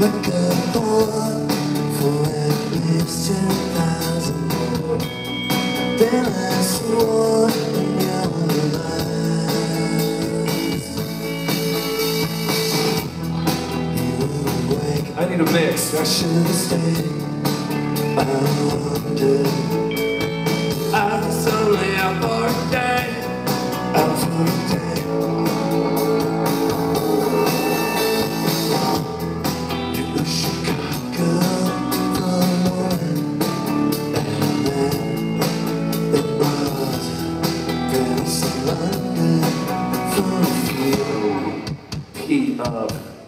But the thought for it lives 10,000 more than I swore in your life. You were awake. I need a mix. I should have stayed. I wondered. I was only out for a day. Out for a day.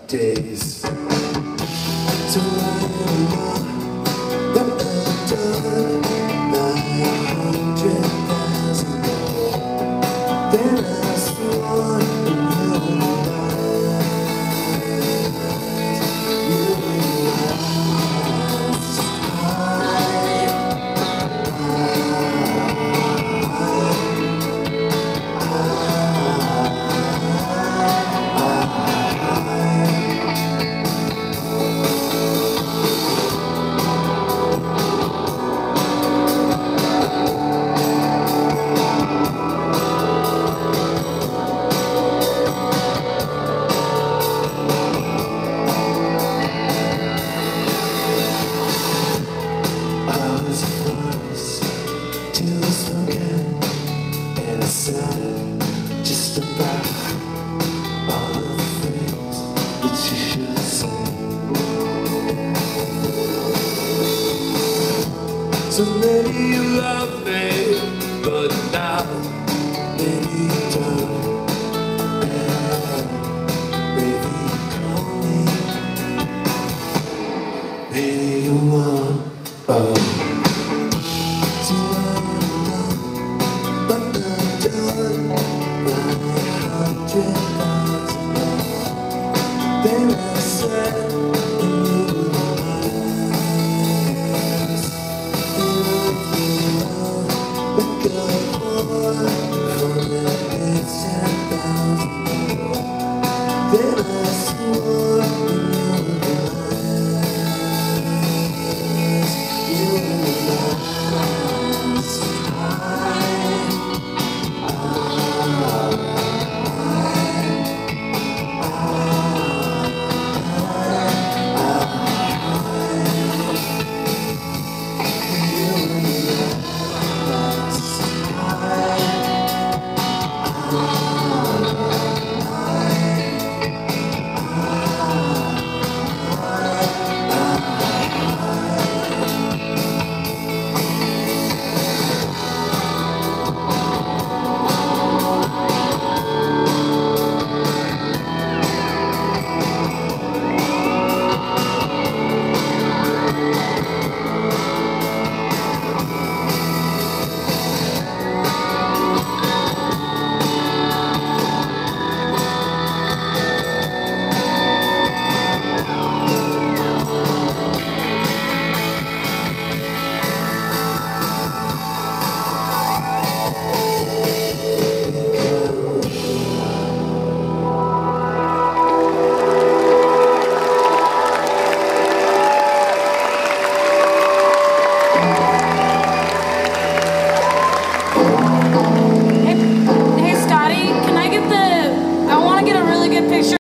Days to light up the dawn, 900,000 more than I swore in your lies. You realized just about all of the things that you should say. So maybe you love me, but now maybe you don't. And maybe you call me, maybe you won't. Then I said